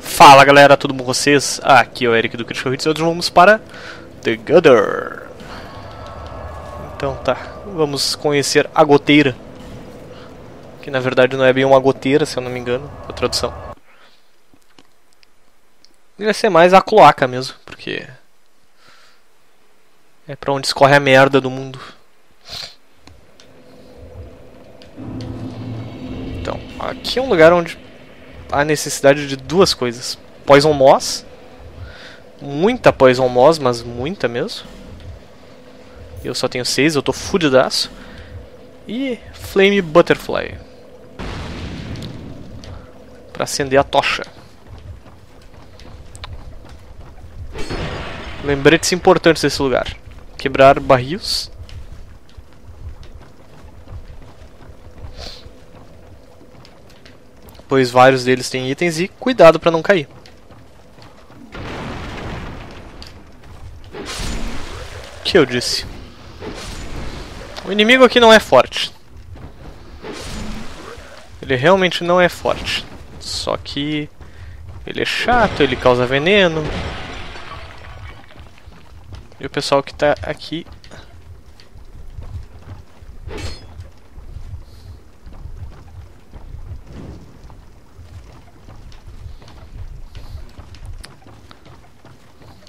Fala galera, tudo bom com vocês? Aqui é o Eric do Critical Hits e hoje vamos para The Gutter. Então tá, vamos conhecer a goteira. Que na verdade não é bem uma goteira, se eu não me engano, a tradução. Deve ser mais a cloaca mesmo, porque é pra onde escorre a merda do mundo. Então, aqui é um lugar onde há necessidade de duas coisas. Poison Moss. Muita Poison Moss, mas muita mesmo. Eu só tenho 6, eu tô fudidaço. E Flame Butterfly. Pra acender a tocha. Lembretes importantes desse lugar. Quebrar barris. Pois vários deles têm itens e cuidado pra não cair. O que eu disse? O inimigo aqui não é forte. Ele realmente não é forte. Só que ele é chato, ele causa veneno. E o pessoal que tá aqui...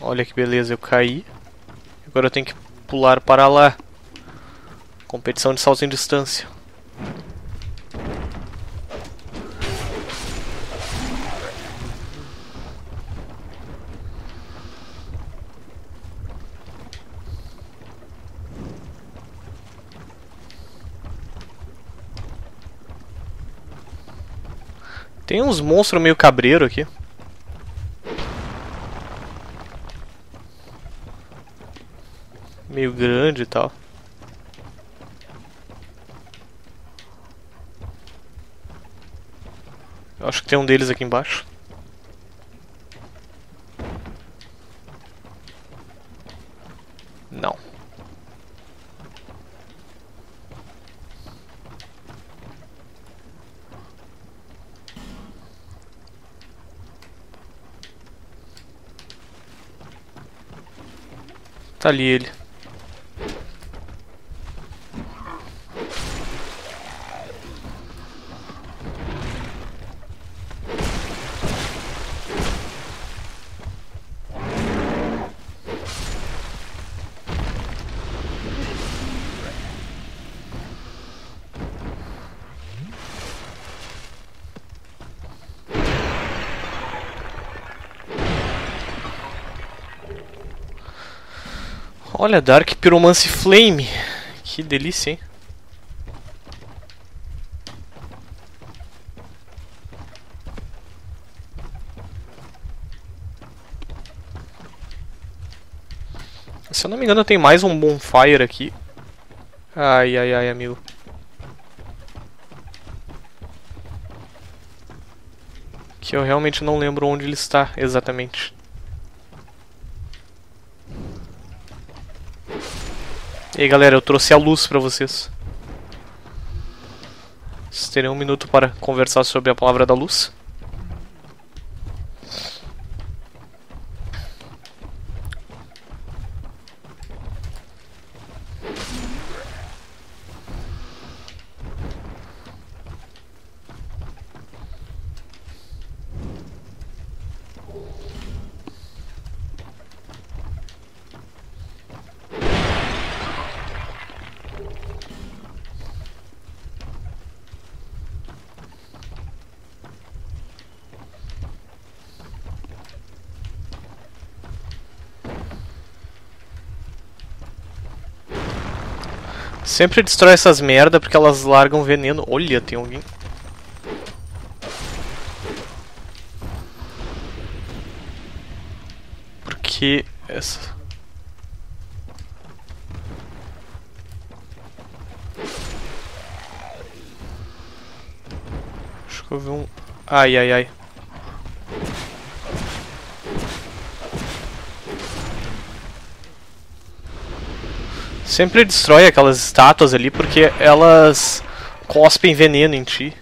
Olha que beleza, eu caí. Agora eu tenho que pular para lá. Competição de salto em distância. Tem uns monstros meio cabreiro aqui. Meio grande e tal. Eu acho que tem um deles aqui embaixo. Não. Tá ali ele. Olha, Dark Pyromancy Flame. Que delícia, hein? Se eu não me engano, tem mais um bonfire aqui. Ai, ai, ai, amigo. Que eu realmente não lembro onde ele está exatamente. E aí galera, eu trouxe a luz pra vocês. Vocês terão um minuto para conversar sobre a palavra da luz. Sempre destrói essas merda porque elas largam veneno. Olha, tem alguém. Por que essa? Acho que eu vi um... Ai, ai, ai. Sempre destrói aquelas estátuas ali porque elas cospem veneno em ti.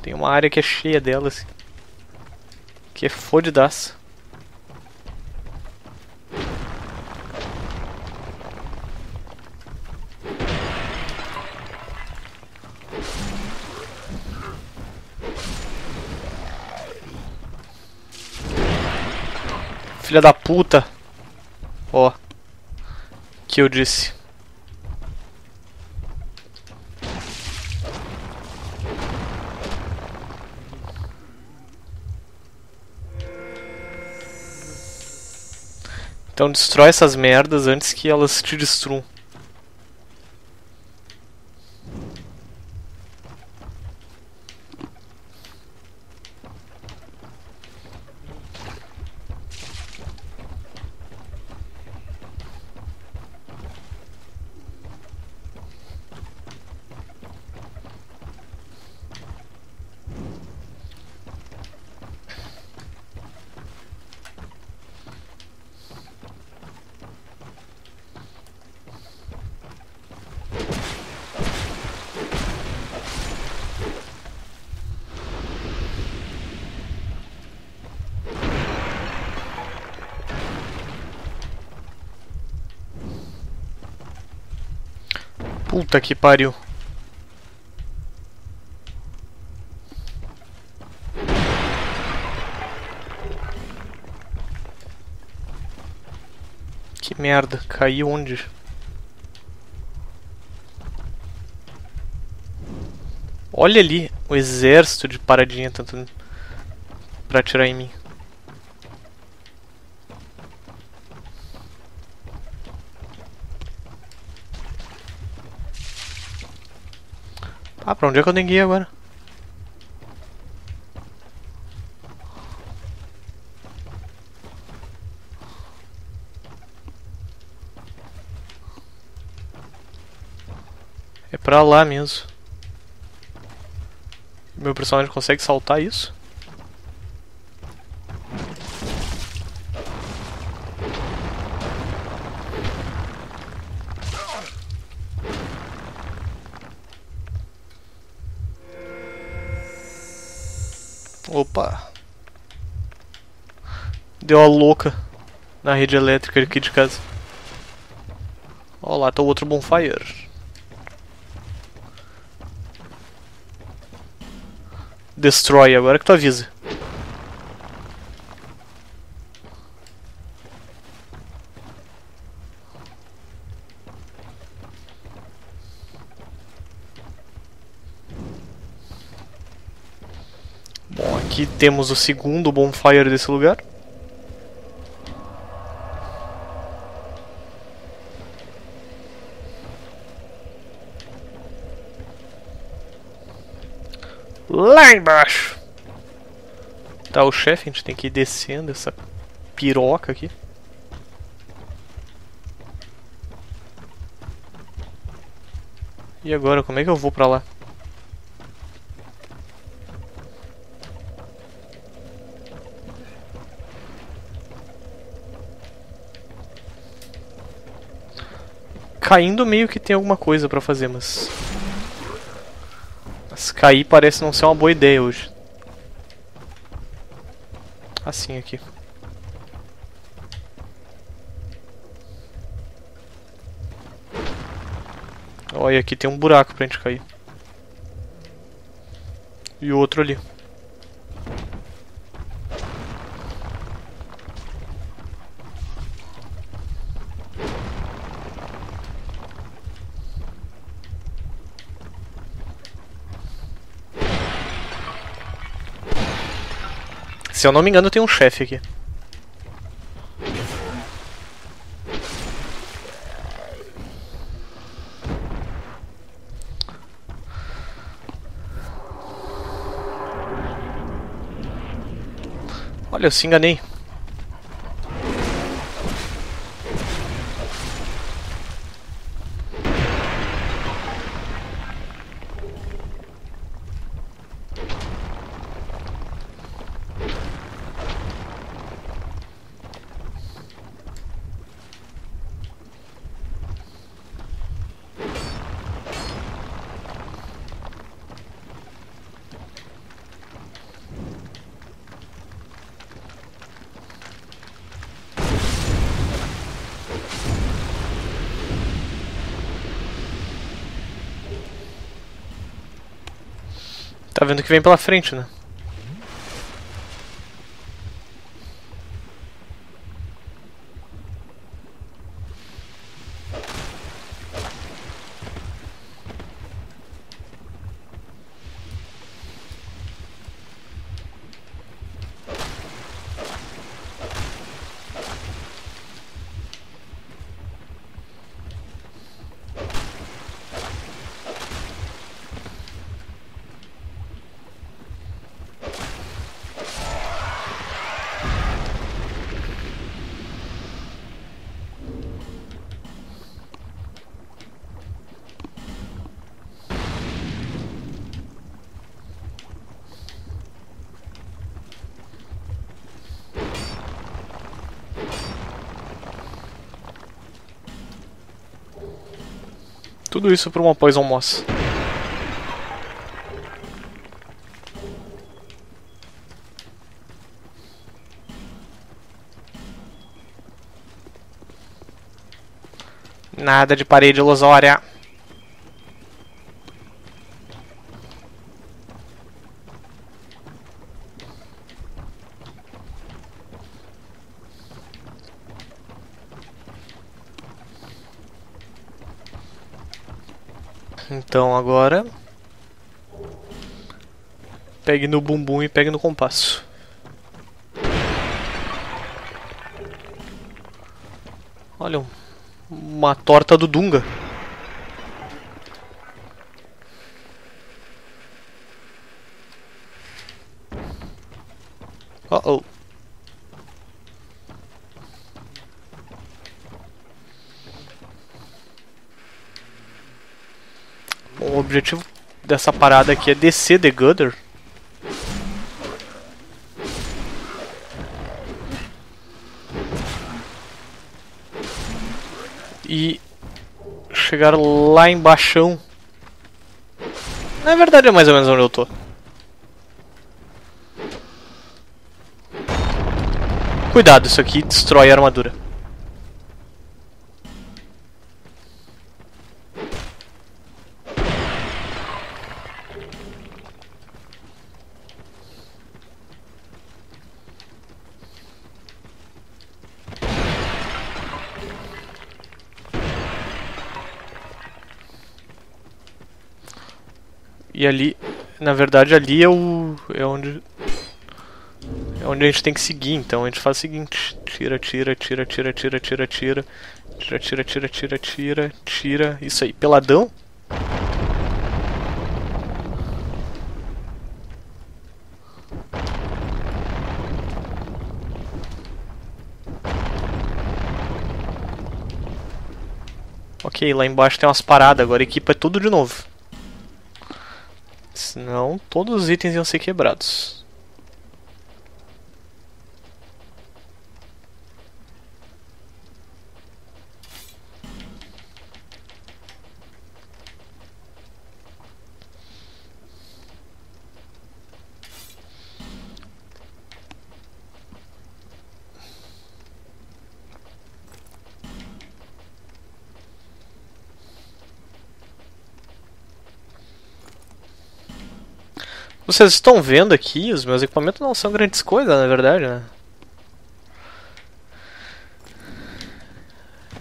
Tem uma área que é cheia delas. Que que é fodidaço. Filha da puta. Ó, que eu disse. Então destrói essas merdas antes que elas te destruam. Puta que pariu. Que merda, caiu onde? Olha ali o exército de paradinha tentando pra atirar em mim. Ah, pra onde é que eu tenho que ir agora? É pra lá mesmo. Meu personagem consegue saltar isso? Opa! Deu a louca na rede elétrica aqui de casa. Ó lá, tá o outro bonfire. Destroy, agora que tu avisa. Aqui temos o segundo bonfire desse lugar. Lá embaixo tá o chefe, a gente tem que ir descendo essa piroca aqui. E agora, como é que eu vou pra lá? Caindo meio que tem alguma coisa pra fazer, mas cair parece não ser uma boa ideia hoje. Assim aqui. Olha, aqui tem um buraco pra gente cair. E outro ali. Se eu não me engano, tem um chefe aqui. Olha, eu se enganei. tá vendo o que vem pela frente, né? Tudo isso por uma Poison Moss. Nada de parede ilusória. Então agora, pegue no bumbum e pegue no compasso. Olha, uma torta do Dunga. Uh-oh. O objetivo dessa parada aqui é descer The Gutter. E chegar lá embaixo. Na verdade é mais ou menos onde eu tô. Cuidado, isso aqui destrói a armadura. E ali, na verdade, ali é o... É onde a gente tem que seguir, então a gente faz o seguinte: tira, isso aí, peladão. Ok, lá embaixo tem umas paradas, agora equipa tudo de novo. Senão, todos os itens iam ser quebrados. Vocês estão vendo aqui, os meus equipamentos não são grandes coisas, na verdade, né?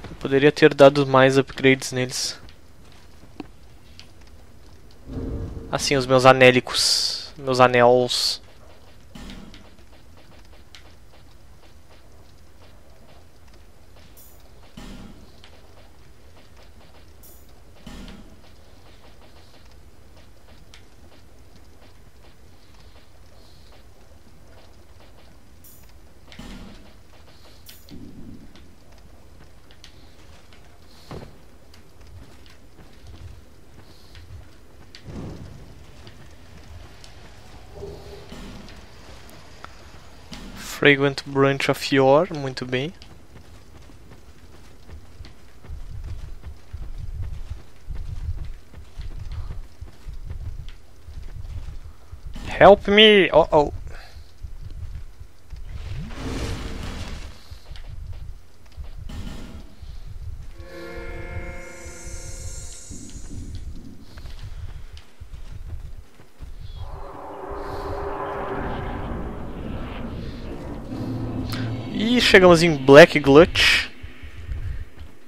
Eu poderia ter dado mais upgrades neles. Assim, os meus anélicos, meus anéis. Fragrant Branch of Yore, muito bem. Help me! Oh oh! E chegamos em Black Gulch.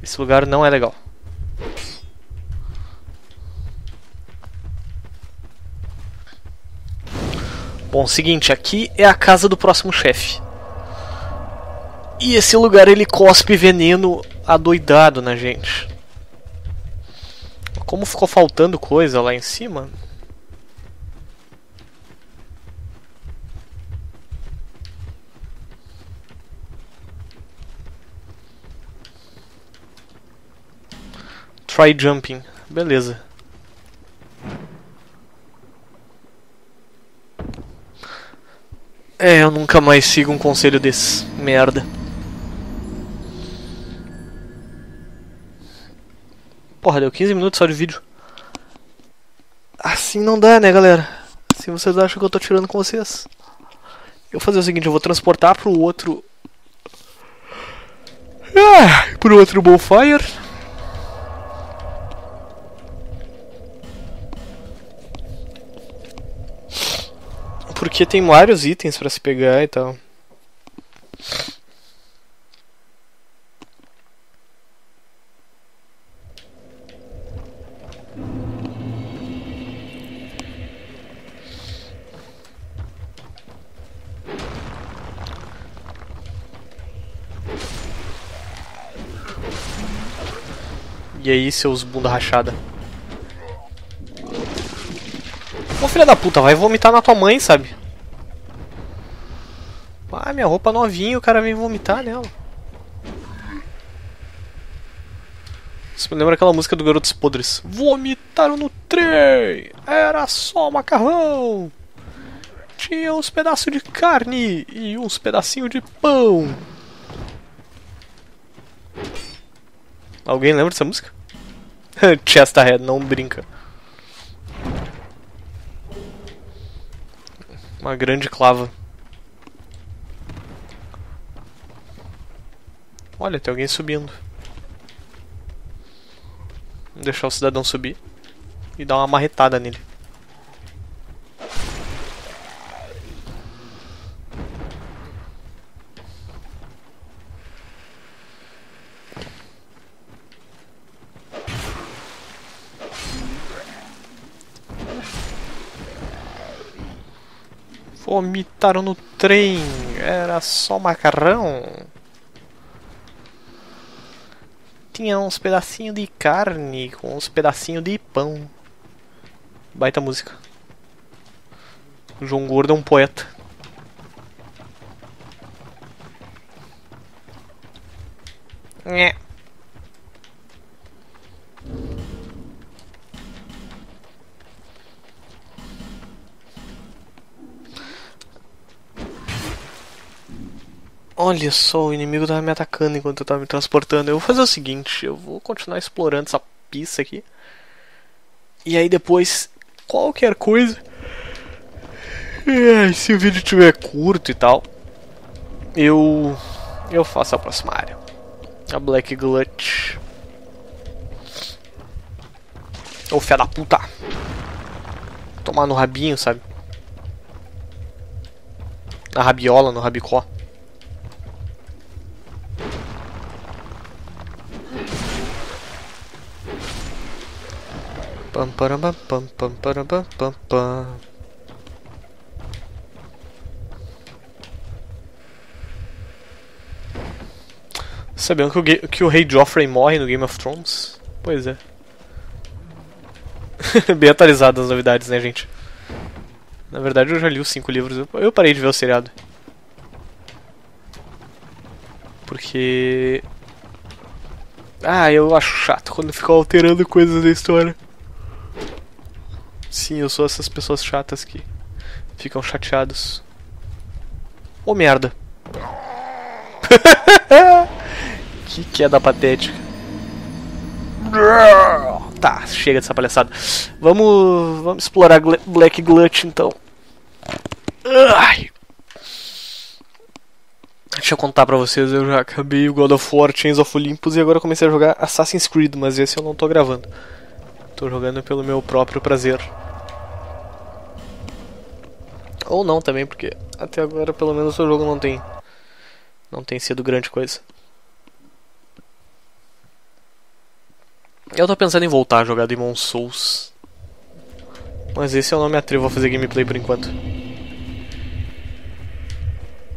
Esse lugar não é legal. Bom, seguinte, aqui é a casa do próximo chefe. E esse lugar ele cospe veneno adoidado na gente. Como ficou faltando coisa lá em cima. Try jumping, beleza. É, eu nunca mais sigo um conselho desse, merda. Porra, deu 15 minutos só de vídeo. Assim não dá, né, galera? Se vocês acham que eu tô tirando com vocês. Eu vou fazer o seguinte, eu vou transportar pro outro... pro outro bonfire. Porque tem vários itens pra se pegar e tal. E aí, seus bunda rachada? Ô filha da puta, vai vomitar na tua mãe, sabe? Ah, minha roupa novinha, o cara vem vomitar nela. Isso me lembra aquela música do Garotos Podres. Vomitaram no trem! Era só macarrão! Tinha uns pedaços de carne e uns pedacinhos de pão. Alguém lembra dessa música? Chesterhead, não brinca. Uma grande clava. Olha, tem alguém subindo. Vou deixar o cidadão subir e dar uma marretada nele. Vomitaram no trem, era só macarrão. Tinha uns pedacinhos de carne com uns pedacinhos de pão. Baita música. O João Gordo é um poeta. Nhé. Olha só, o inimigo tava me atacando enquanto eu tava me transportando. Eu vou fazer o seguinte, eu vou continuar explorando essa pista aqui. E aí depois, qualquer coisa... se o vídeo tiver curto e tal... Eu faço a próxima área. A Black Gulch. Ô, fé da puta! Tomar no rabinho, sabe? Na rabiola, no rabicó. Pam pam pam pam pam pam pam. Sabiam que o rei Joffrey morre no Game of Thrones? Pois é. Bem atualizadas as novidades, né, gente? Na verdade eu já li os 5 livros. Eu parei de ver o seriado. Porque... ah, eu acho chato quando fica alterando coisas da história. Sim, eu sou essas pessoas chatas que ficam chateados. Ô, merda. Que queda patética. Tá, chega dessa palhaçada. Vamos explorar Black Gulch, então. Ai. Deixa eu contar pra vocês, eu já acabei o God of War, Chains of Olympus e agora comecei a jogar Assassin's Creed, mas esse eu não tô gravando. Tô jogando pelo meu próprio prazer. Ou não também, porque até agora pelo menos o jogo não tem não tem sido grande coisa. Eu tô pensando em voltar a jogar Demon Souls, mas esse eu não me atrevo a fazer gameplay por enquanto,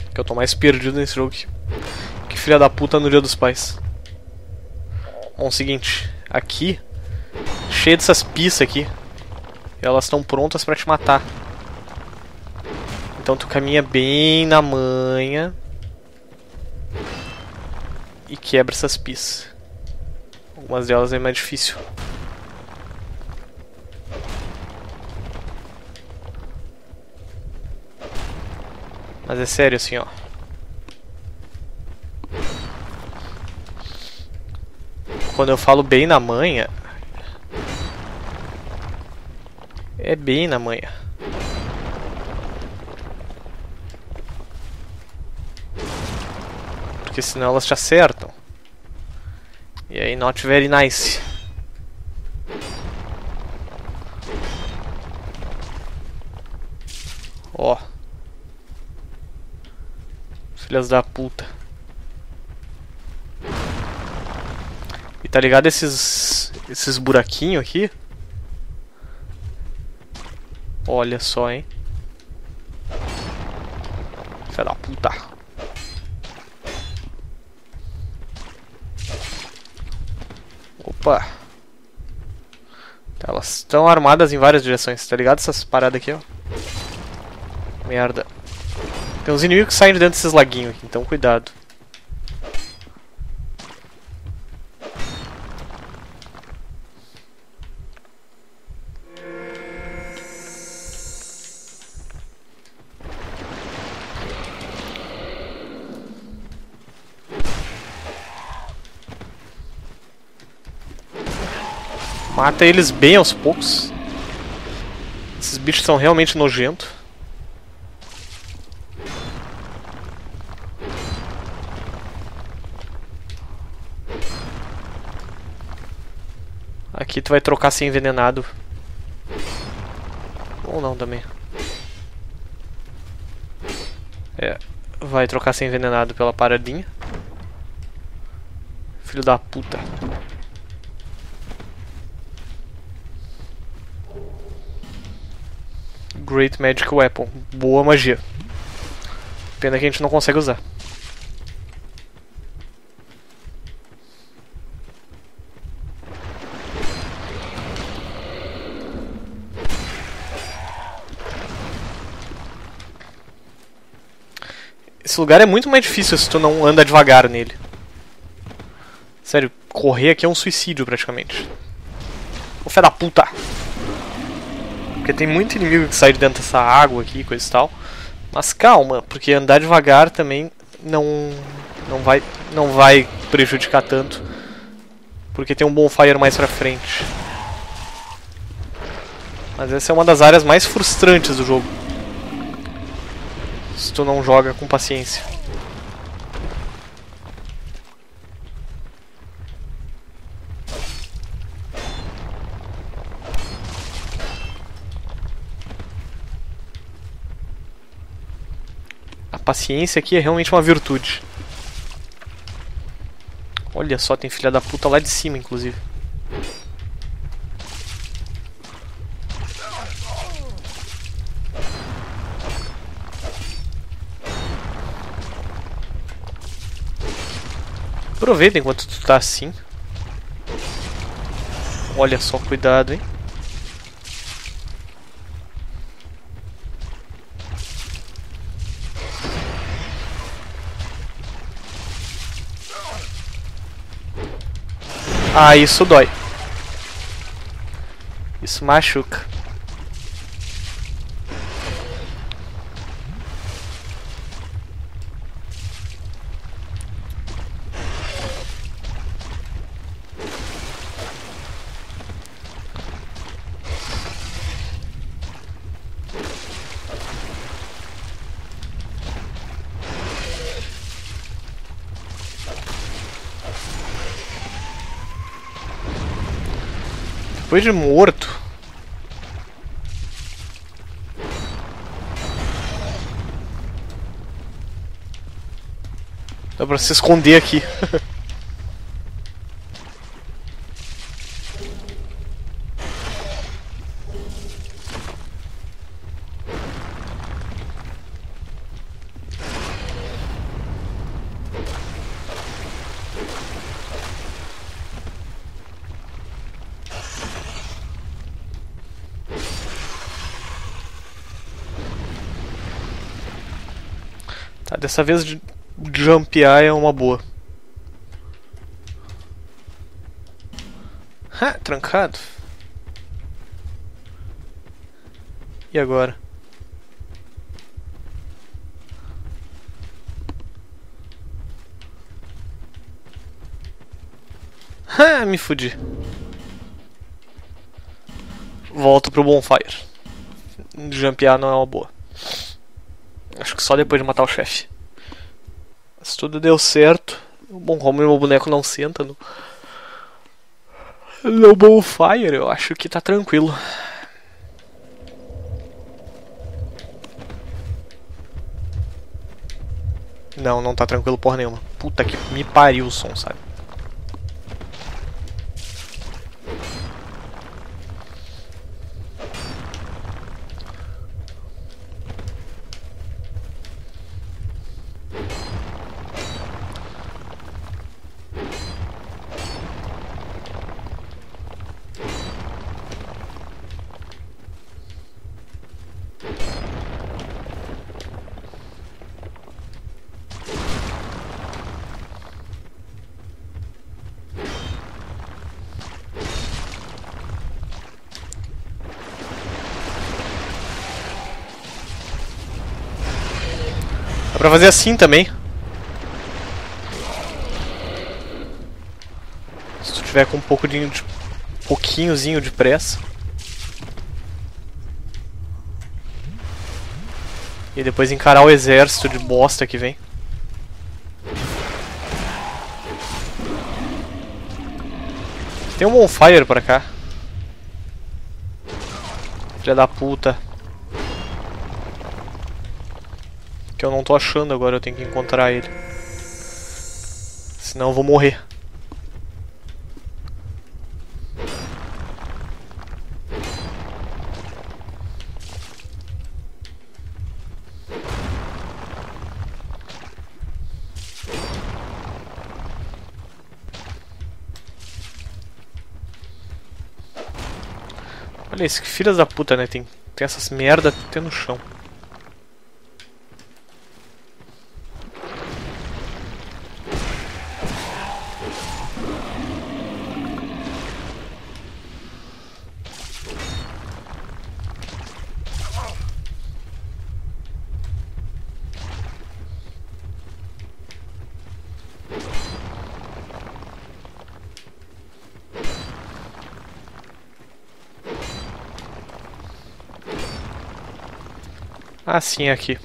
porque eu tô mais perdido nesse jogo que filha da puta no dia dos pais. Bom, seguinte, aqui, cheio dessas pistas aqui, elas estão prontas pra te matar. Então tu caminha bem na manha e quebra essas pistas. Algumas delas é mais difícil. Mas é sério assim, ó. Quando eu falo bem na manha, é bem na manha. Porque senão elas te acertam. E aí, not very nice. Ó. Filhas da puta. E tá ligado esses buraquinhos aqui? Olha só, hein. Filha da puta. Opa! Tá, elas estão armadas em várias direções, tá ligado? Essas paradas aqui, ó. Merda. Tem uns inimigos que saem de dentro desses laguinhos aqui, então cuidado. Mata eles bem aos poucos. Esses bichos são realmente nojentos. Aqui tu vai trocar sem envenenado. Ou não também. É, vai trocar sem envenenado pela paradinha. Filho da puta. Great Magic Weapon. Boa magia. Pena que a gente não consegue usar. Esse lugar é muito mais difícil se tu não anda devagar nele. Sério, correr aqui é um suicídio praticamente. Ô fé da puta! Porque tem muito inimigo que sai de dentro dessa água aqui, coisa e tal. Mas calma, porque andar devagar também não vai prejudicar tanto. Porque tem um bonfire mais pra frente. Mas essa é uma das áreas mais frustrantes do jogo, se tu não joga com paciência. Paciência aqui é realmente uma virtude. Olha só, tem filha da puta lá de cima, inclusive. Aproveita enquanto tu tá assim. Olha só, cuidado, hein. Ah, isso dói. Isso machuca. Depois de morto, Dá pra se esconder aqui. Dessa vez de jumpear é uma boa. Ah, trancado. E agora? Ah, me fudi. Volto pro bonfire. Jumpear não é uma boa. Acho que só depois de matar o chefe. Se tudo deu certo. Bom, como meu boneco não senta no bonfire, eu acho que tá tranquilo. Não, não tá tranquilo porra nenhuma. Puta que me pariu o som, sabe? Dá pra fazer assim também. Se tu tiver com um pouco de pouquinhozinho de pressa. E depois encarar o exército de bosta que vem. Tem um bonfire pra cá. Filha da puta. Que eu não tô achando agora, eu tenho que encontrar ele. Senão eu vou morrer. Olha isso, que filhas da puta, né? Tem essas merda até no chão. Assim aqui.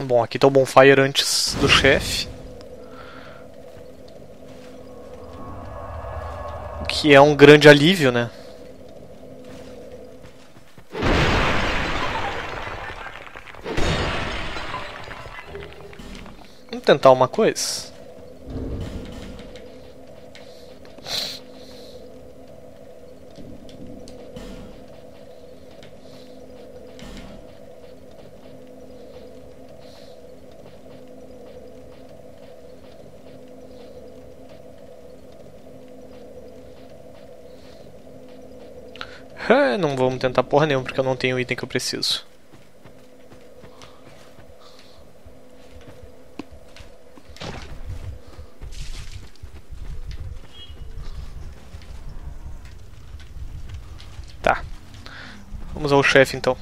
Bom, aqui tá o bonfire antes do chefe. O que é um grande alívio, né? Vamos tentar uma coisa. Não vamos tentar porra nenhuma, porque eu não tenho o item que eu preciso. Tá. Vamos ao chefe, então.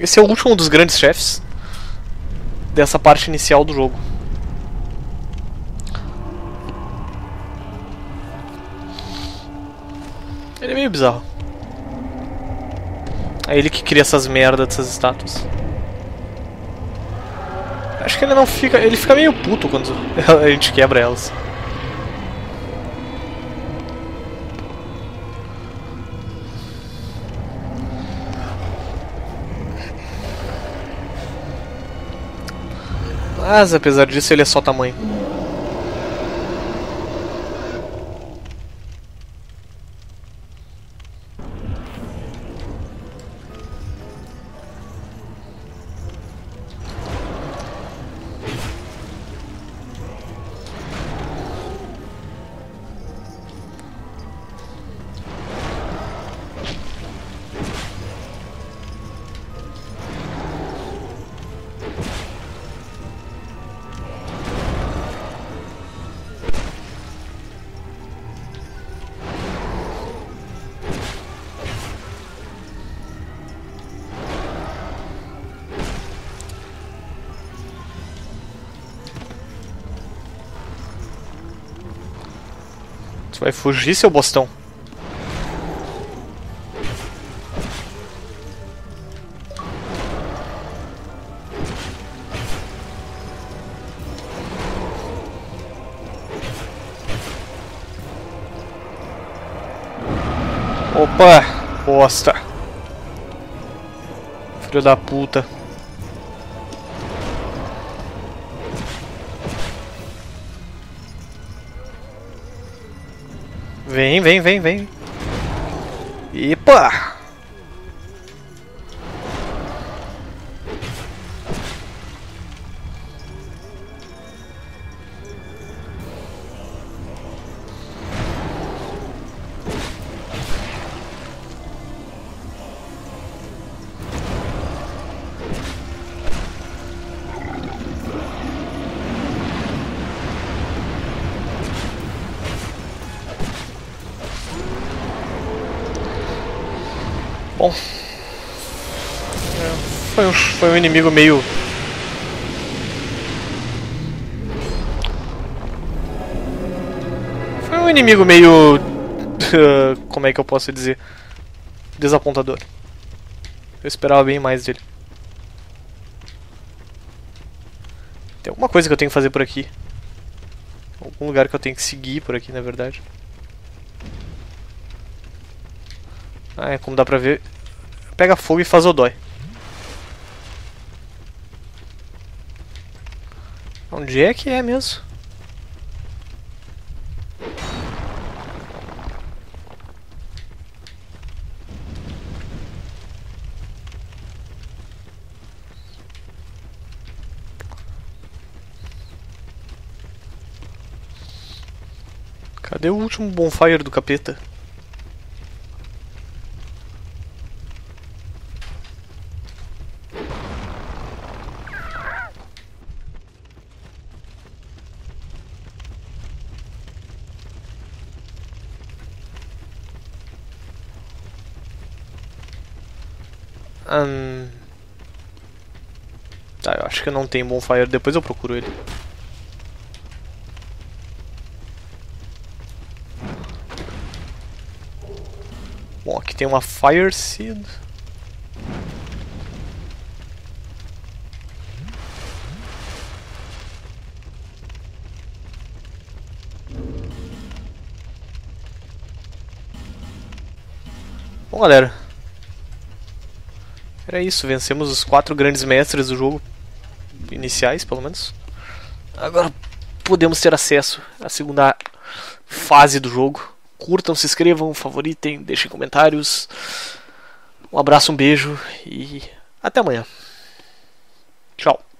Esse é o último dos grandes chefes dessa parte inicial do jogo. Ele é meio bizarro. É ele que cria essas merdas dessas estátuas. Acho que ele não fica... Ele fica meio puto quando a gente quebra elas. Mas apesar disso ele é só tamanho. Vai fugir, seu bostão. Opa, bosta. Filho da puta. Vem, vem, vem, vem. Epa! Bom, foi um inimigo meio... Foi um inimigo meio... como é que eu posso dizer? Desapontador. Eu esperava bem mais dele. Tem alguma coisa que eu tenho que fazer por aqui. Algum lugar que eu tenho que seguir por aqui, na verdade. Ah, é como dá pra ver... Pega fogo e faz o dói. Onde é que é mesmo? Cadê o último bonfire do capeta? Tá, eu acho que não tem bonfire, depois eu procuro ele. Bom, aqui tem uma fire seed. Bom, galera, era isso, vencemos os 4 grandes mestres do jogo, iniciais pelo menos. Agora podemos ter acesso à segunda fase do jogo. Curtam, se inscrevam, favoritem, deixem comentários. Um abraço, um beijo e até amanhã. Tchau.